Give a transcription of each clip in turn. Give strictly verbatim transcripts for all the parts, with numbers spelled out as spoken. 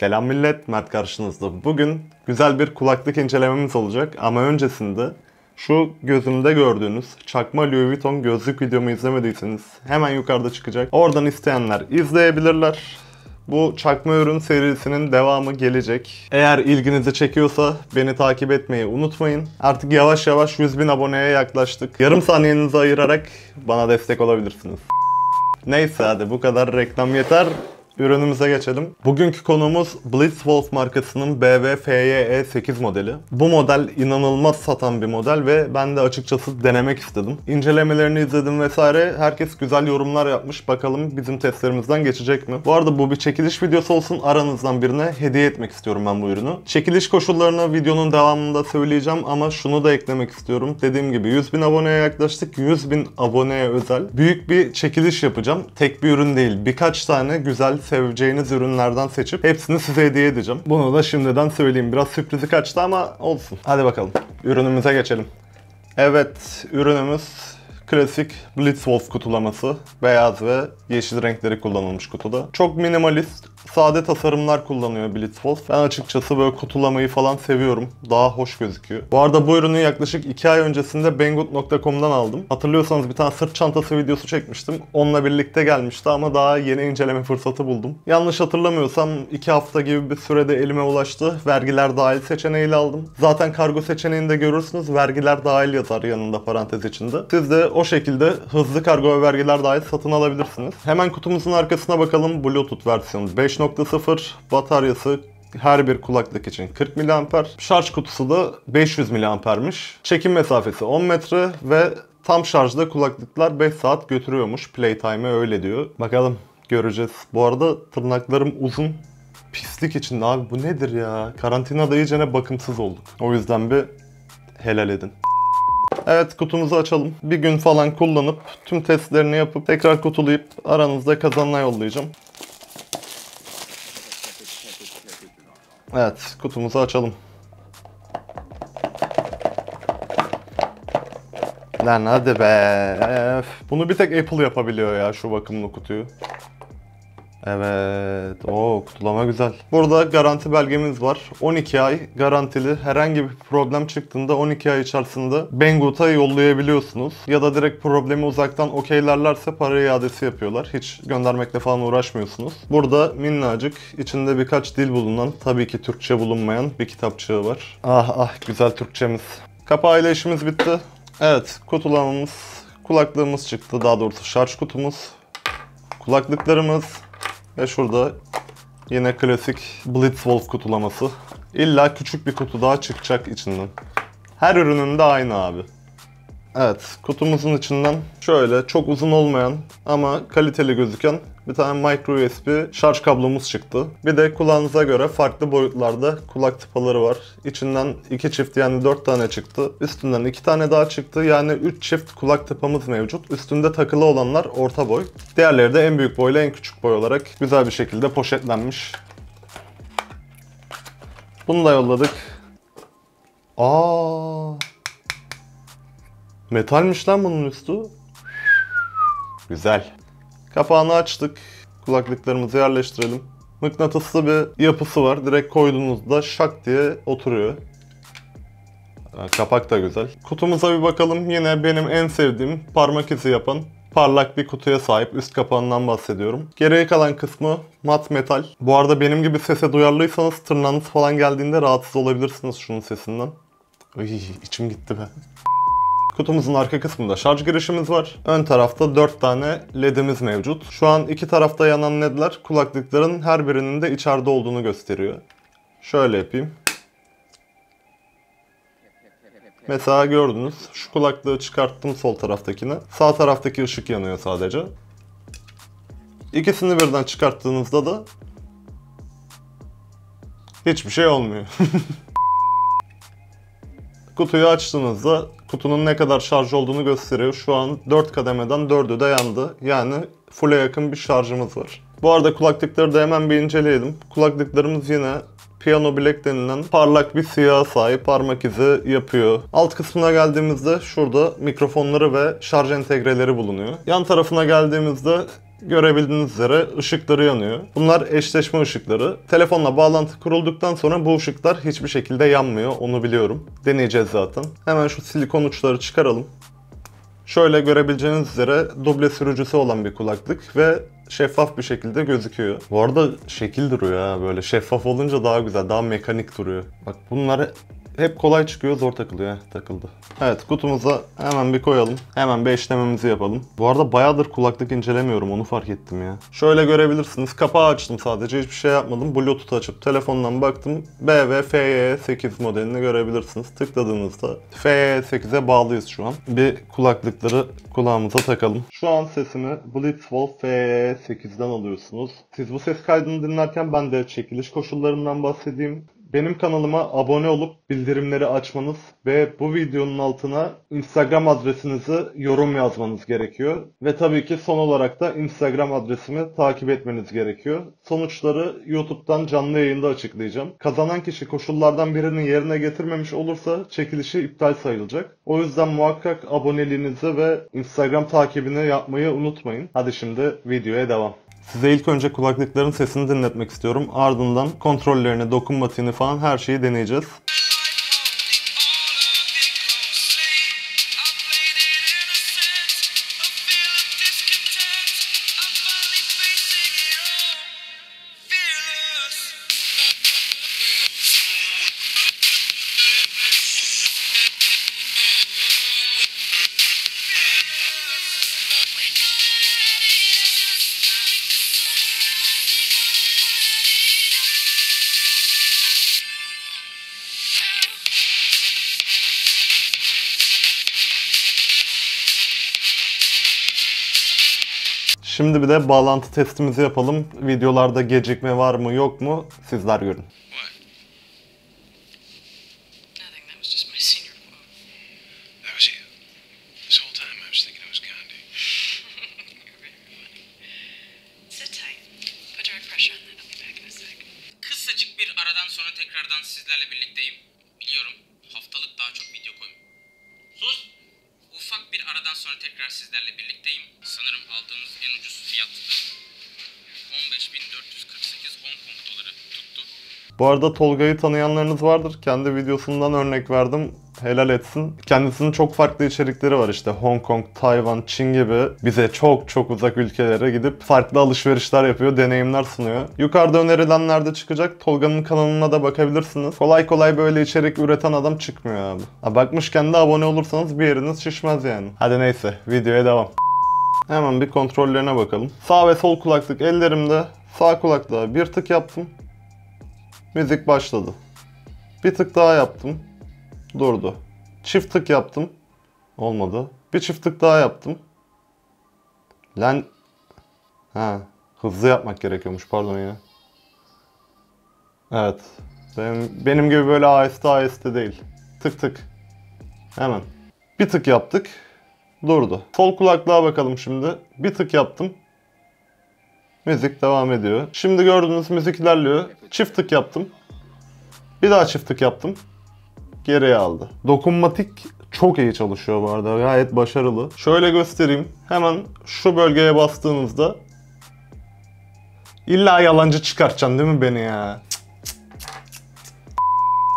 Selam millet, Mert karşınızda. Bugün güzel bir kulaklık incelememiz olacak ama öncesinde şu gözümde gördüğünüz çakma Louis Vuitton gözlük videomu izlemediyseniz hemen yukarıda çıkacak. Oradan isteyenler izleyebilirler. Bu çakma ürün serisinin devamı gelecek. Eğer ilginizi çekiyorsa beni takip etmeyi unutmayın. Artık yavaş yavaş yüz bin aboneye yaklaştık. Yarım saniyenizi ayırarak bana destek olabilirsiniz. Neyse hadi bu kadar reklam yeter. Ürünümüze geçelim. Bugünkü konuğumuz Blitzwolf markasının B W F Y E sekiz modeli. Bu model inanılmaz satan bir model ve ben de açıkçası denemek istedim. İncelemelerini izledim vesaire. Herkes güzel yorumlar yapmış. Bakalım bizim testlerimizden geçecek mi? Bu arada bu bir çekiliş videosu olsun. Aranızdan birine hediye etmek istiyorum ben bu ürünü. Çekiliş koşullarını videonun devamında söyleyeceğim ama şunu da eklemek istiyorum. Dediğim gibi yüz bin aboneye yaklaştık. yüz bin aboneye özel büyük bir çekiliş yapacağım. Tek bir ürün değil, birkaç tane güzel seveceğiniz ürünlerden seçip hepsini size hediye edeceğim. Bunu da şimdiden söyleyeyim. Biraz sürprizi kaçtı ama olsun. Hadi bakalım. Ürünümüze geçelim. Evet, ürünümüz klasik Blitzwolf kutulaması. Beyaz ve yeşil renkleri kullanılmış kutuda. Çok minimalist, sade tasarımlar kullanıyor Blitzwolf. Ben açıkçası böyle kutulamayı falan seviyorum. Daha hoş gözüküyor. Bu arada bu ürünü yaklaşık iki ay öncesinde Banggood nokta com'dan aldım. Hatırlıyorsanız bir tane sırt çantası videosu çekmiştim. Onunla birlikte gelmişti ama daha yeni inceleme fırsatı buldum. Yanlış hatırlamıyorsam iki hafta gibi bir sürede elime ulaştı. Vergiler dahil seçeneğiyle aldım. Zaten kargo seçeneğini de görürsünüz. Vergiler dahil yazar yanında parantez içinde. Siz de o şekilde hızlı kargo ve vergiler dahil satın alabilirsiniz. Hemen kutumuzun arkasına bakalım. Bluetooth versiyonu beş nokta sıfır, bataryası her bir kulaklık için kırk miliamper, şarj kutusu da beş yüz miliampermiş, çekim mesafesi on metre ve tam şarjda kulaklıklar beş saat götürüyormuş. Playtime'e öyle diyor. Bakalım, göreceğiz. Bu arada tırnaklarım uzun. Pislik içinde abi, bu nedir ya? Karantinada iyicene bakımsız olduk. O yüzden bir helal edin. Evet, kutumuzu açalım. Bir gün falan kullanıp tüm testlerini yapıp tekrar kutulayıp aranızda kazanana yollayacağım. Evet, kutumuzu açalım. Lan hadi be. Bunu bir tek Apple yapabiliyor ya, şu bakımlı kutuyu. Evet, o kutulama güzel. Burada garanti belgemiz var. on iki ay garantili. Herhangi bir problem çıktığında on iki ay içerisinde Banggood'a yollayabiliyorsunuz. Ya da direkt problemi uzaktan okeylerlerse para iadesi yapıyorlar. Hiç göndermekle falan uğraşmıyorsunuz. Burada minnacık içinde birkaç dil bulunan, tabii ki Türkçe bulunmayan bir kitapçığı var. Ah ah güzel Türkçemiz. Kapağıyla işimiz bitti. Evet, kutulamamız, kulaklığımız çıktı. Daha doğrusu şarj kutumuz, kulaklıklarımız. Ve şurada yine klasik Blitzwolf kutulaması. İlla küçük bir kutu daha çıkacak içinden. Her ürünün de aynı abi. Evet, kutumuzun içinden şöyle çok uzun olmayan ama kaliteli gözüken bir tane micro U S B şarj kablomuz çıktı. Bir de kulağınıza göre farklı boyutlarda kulak tıpaları var. İçinden iki çift, yani dört tane çıktı. Üstünden iki tane daha çıktı. Yani üç çift kulak tıpamız mevcut. Üstünde takılı olanlar orta boy. Diğerleri de en büyük boyla en küçük boy olarak güzel bir şekilde poşetlenmiş. Bunu da yolladık. Aa, metalmiş lan bunun üstü. Güzel. Kapağını açtık. Kulaklıklarımızı yerleştirelim. Mıknatıslı bir yapısı var. Direkt koyduğunuzda şak diye oturuyor. Kapak da güzel. Kutumuza bir bakalım. Yine benim en sevdiğim parmak izi yapan parlak bir kutuya sahip. Üst kapağından bahsediyorum. Geriye kalan kısmı mat metal. Bu arada benim gibi sese duyarlıysanız tırnağınız falan geldiğinde rahatsız olabilirsiniz şunun sesinden. Uy, içim gitti be. Kutumuzun arka kısmında şarj girişimiz var. Ön tarafta dört tane ledimiz mevcut. Şu an iki tarafta yanan ledler kulaklıkların her birinin de içeride olduğunu gösteriyor. Şöyle yapayım. Mesela gördünüz. Şu kulaklığı çıkarttım sol taraftakine. Sağ taraftaki ışık yanıyor sadece. İkisini birden çıkarttığınızda da hiçbir şey olmuyor. Kutuyu açtığınızda kutunun ne kadar şarj olduğunu gösteriyor. Şu an dört kademeden dördü de yandı. Yani full'e yakın bir şarjımız var. Bu arada kulaklıkları da hemen bir inceleyelim. Kulaklıklarımız yine Piano Black denilen parlak bir siyaha sahip, parmak izi yapıyor. Alt kısmına geldiğimizde şurada mikrofonları ve şarj entegreleri bulunuyor. Yan tarafına geldiğimizde Görebildiğiniz üzere ışıkları yanıyor. Bunlar eşleşme ışıkları. Telefonla bağlantı kurulduktan sonra bu ışıklar hiçbir şekilde yanmıyor. Onu biliyorum. Deneyeceğiz zaten. Hemen şu silikon uçları çıkaralım. Şöyle görebileceğiniz üzere duble sürücüsü olan bir kulaklık ve şeffaf bir şekilde gözüküyor. Bu arada şekil duruyor ha, böyle şeffaf olunca daha güzel, daha mekanik duruyor. Bak bunları hep kolay çıkıyor, zor takılıyor. Heh, takıldı. Evet, kutumuza hemen bir koyalım. Hemen bir eşlememizi yapalım. Bu arada bayağıdır kulaklık incelemiyorum, onu fark ettim ya. Şöyle görebilirsiniz, kapağı açtım sadece, hiçbir şey yapmadım. Bluetooth açıp telefondan baktım. B W F Y E sekiz modelini görebilirsiniz. Tıkladığınızda F Y E sekize bağlıyız şu an. Bir kulaklıkları kulağımıza takalım. Şu an sesimi Blitzwolf F Y E sekizden alıyorsunuz. Siz bu ses kaydını dinlerken ben de çekiliş koşullarından bahsedeyim. Benim kanalıma abone olup bildirimleri açmanız ve bu videonun altına Instagram adresinizi yorum yazmanız gerekiyor. Ve tabii ki son olarak da Instagram adresimi takip etmeniz gerekiyor. Sonuçları YouTube'dan canlı yayında açıklayacağım. Kazanan kişi koşullardan birini yerine getirmemiş olursa çekilişi iptal sayılacak. O yüzden muhakkak aboneliğinizi ve Instagram takibini yapmayı unutmayın. Hadi şimdi videoya devam. Size ilk önce kulaklıkların sesini dinletmek istiyorum. Ardından kontrollerine, dokunmatiğini falan her şeyi deneyeceğiz. Şimdi bir de bağlantı testimizi yapalım. Videolarda gecikme var mı yok mu sizler görün. Kısacık bir aradan sonra tekrardan sizlerle birlikteyim. Biliyorum haftalık daha çok video koyun. Sus! Ufak bir aradan sonra tekrar sizlerle birlikteyim. Sanırım aldığınız en ucuz fiyattı. on beş bin dört yüz kırk sekiz Hong Kong doları tuttu. Bu arada Tolga'yı tanıyanlarınız vardır. Kendi videosundan örnek verdim. Helal etsin. Kendisinin çok farklı içerikleri var işte. Hong Kong, Tayvan, Çin gibi bize çok çok uzak ülkelere gidip farklı alışverişler yapıyor, deneyimler sunuyor. Yukarıda önerilenlerde çıkacak. Tolga'nın kanalına da bakabilirsiniz. Kolay kolay böyle içerik üreten adam çıkmıyor abi. Ha, bakmışken de abone olursanız bir yeriniz şişmez yani. Hadi neyse, videoya devam. Hemen bir kontrollerine bakalım. Sağ ve sol kulaklık ellerimde. Sağ kulaklığa bir tık yaptım. Müzik başladı. Bir tık daha yaptım. Durdu. Çift tık yaptım. Olmadı. Bir çift tık daha yaptım. Lan. Ha, hızlı yapmak gerekiyormuş. Pardon ya. Evet. Benim, benim gibi böyle aheste aheste değil. Tık tık. Hemen. Bir tık yaptık. Durdu. Sol kulaklığa bakalım şimdi. Bir tık yaptım. Müzik devam ediyor. Şimdi gördüğünüz müzik ilerliyor. Çift tık yaptım. Bir daha çift tık yaptım. Geriye aldı. Dokunmatik çok iyi çalışıyor bu arada. Gayet başarılı. Şöyle göstereyim. Hemen şu bölgeye bastığınızda illa yalancı çıkartacaksın değil mi beni ya?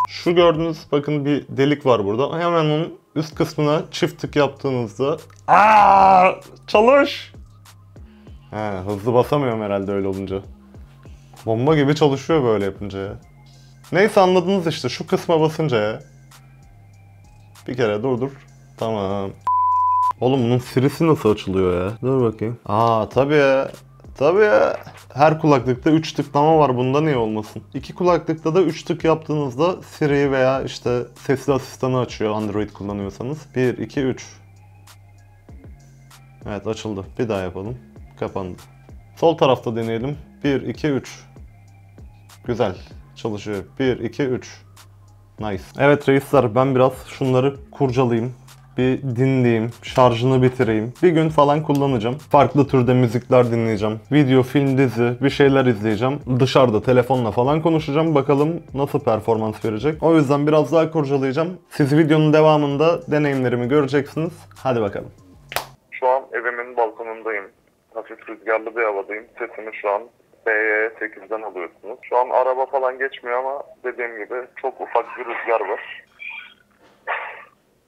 Şu gördüğünüz bakın bir delik var burada. Hemen onun üst kısmına çift tık yaptığınızda aa, çalış! He, hızlı basamıyorum herhalde öyle olunca. Bomba gibi çalışıyor böyle yapınca ya. Neyse anladınız işte, şu kısma basınca ya. Bir kere durdur. Tamam. Oğlum bunun Siri'si nasıl açılıyor ya? Dur bakayım. Aa tabii ya. Tabii ya. Her kulaklıkta üç tıklama var, bunda niye olmasın? İki kulaklıkta da üç tık yaptığınızda Siri'yi veya işte sesli asistanı açıyor Android kullanıyorsanız. bir, iki, üç. Evet açıldı. Bir daha yapalım. Kapandı. Sol tarafta deneyelim. bir, iki, üç. Güzel. Çalışıyor. bir, iki, üç. Nice. Evet reisler, ben biraz şunları kurcalayayım. Bir dinleyeyim. Şarjını bitireyim. Bir gün falan kullanacağım. Farklı türde müzikler dinleyeceğim. Video, film, dizi bir şeyler izleyeceğim. Dışarıda telefonla falan konuşacağım. Bakalım nasıl performans verecek. O yüzden biraz daha kurcalayacağım. Siz videonun devamında deneyimlerimi göreceksiniz. Hadi bakalım. Şu an evimin balkonundayım. Hafif hafif rüzgarlı bir havadayım. Sesimi şu an B Y sekizden alıyorsunuz. Şu an araba falan geçmiyor ama dediğim gibi çok ufak bir rüzgar var.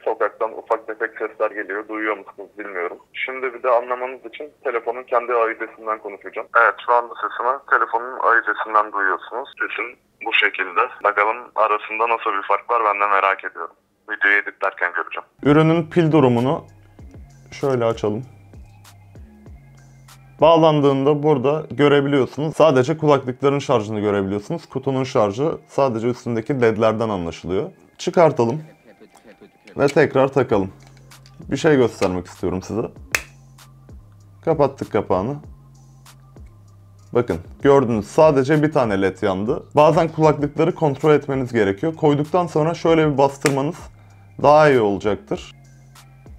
Sokaktan ufak tefek sesler geliyor. Duyuyor musunuz bilmiyorum. Şimdi bir de anlamanız için telefonun kendi A İ D'sinden konuşacağım. Evet, şu anda sesimi telefonun A İ D'sinden duyuyorsunuz. Sesim bu şekilde. Bakalım arasında nasıl bir fark var, ben de merak ediyorum. Videoyu editlerken göreceğim. Ürünün pil durumunu şöyle açalım. Bağlandığında burada görebiliyorsunuz. Sadece kulaklıkların şarjını görebiliyorsunuz. Kutunun şarjı sadece üstündeki ledlerden anlaşılıyor. Çıkartalım ve tekrar takalım. Bir şey göstermek istiyorum size. Kapattık kapağını. Bakın gördünüz, sadece bir tane led yandı. Bazen kulaklıkları kontrol etmeniz gerekiyor. Koyduktan sonra şöyle bir bastırmanız daha iyi olacaktır.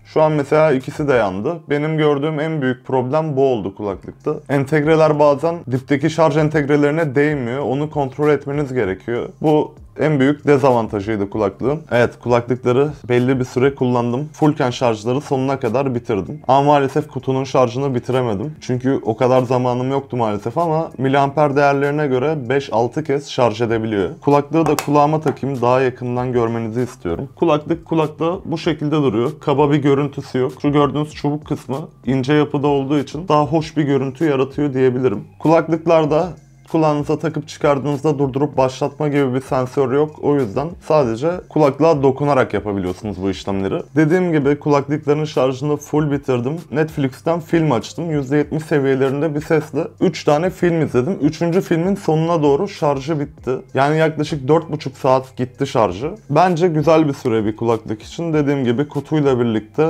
Şu an mesela ikisi de yandı. Benim gördüğüm en büyük problem bu oldu kulaklıkta. Entegreler bazen dipteki şarj entegrelerine değmiyor. Onu kontrol etmeniz gerekiyor. Bu en büyük dezavantajıydı kulaklığın. Evet, kulaklıkları belli bir süre kullandım. Fullken şarjları sonuna kadar bitirdim. Ama maalesef kutunun şarjını bitiremedim. Çünkü o kadar zamanım yoktu maalesef, ama miliamper değerlerine göre beş altı kez şarj edebiliyor. Kulaklığı da kulağıma takayım, daha yakından görmenizi istiyorum. Kulaklık kulakta bu şekilde duruyor. Kaba bir görüntüsü yok. Şu gördüğünüz çubuk kısmı ince yapıda olduğu için daha hoş bir görüntü yaratıyor diyebilirim. Kulaklıklarda kulağınıza takıp çıkardığınızda durdurup başlatma gibi bir sensör yok. O yüzden sadece kulaklığa dokunarak yapabiliyorsunuz bu işlemleri. Dediğim gibi kulaklıkların şarjını full bitirdim. Netflix'ten film açtım. yüzde yetmiş seviyelerinde bir sesle üç tane film izledim. üçüncü filmin sonuna doğru şarjı bitti. Yani yaklaşık dört buçuk saat gitti şarjı. Bence güzel bir süre bir kulaklık için. Dediğim gibi kutuyla birlikte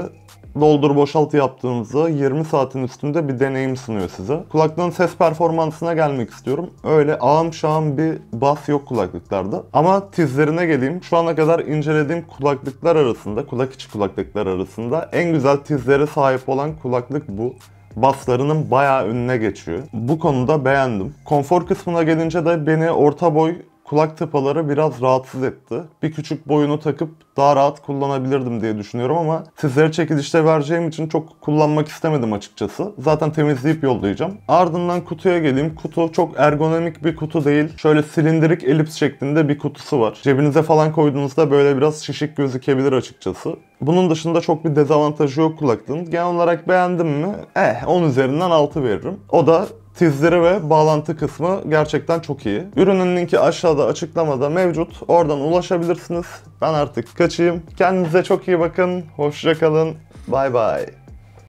doldur boşalt yaptığınızda yirmi saatin üstünde bir deneyim sunuyor size. Kulaklığın ses performansına gelmek istiyorum. Öyle ağım şağım bir bas yok kulaklıklarda. Ama tizlerine geleyim. Şu ana kadar incelediğim kulaklıklar arasında, kulak içi kulaklıklar arasında en güzel tizlere sahip olan kulaklık bu. Baslarının bayağı önüne geçiyor. Bu konuda beğendim. Konfor kısmına gelince de beni orta boy kulak tıpaları biraz rahatsız etti. Bir küçük boyunu takıp daha rahat kullanabilirdim diye düşünüyorum ama sizlere çekilişte vereceğim için çok kullanmak istemedim açıkçası. Zaten temizleyip yollayacağım. Ardından kutuya geleyim. Kutu çok ergonomik bir kutu değil. Şöyle silindirik elips şeklinde bir kutusu var. Cebinize falan koyduğunuzda böyle biraz şişik gözükebilir açıkçası. Bunun dışında çok bir dezavantajı yok kulaklığın. Genel olarak beğendim mi? Eh, on üzerinden altı veririm. O da tizleri ve bağlantı kısmı gerçekten çok iyi. Ürünün linki aşağıda açıklamada mevcut. Oradan ulaşabilirsiniz. Ben artık kaçayım. Kendinize çok iyi bakın. Hoşça kalın. Bay bay.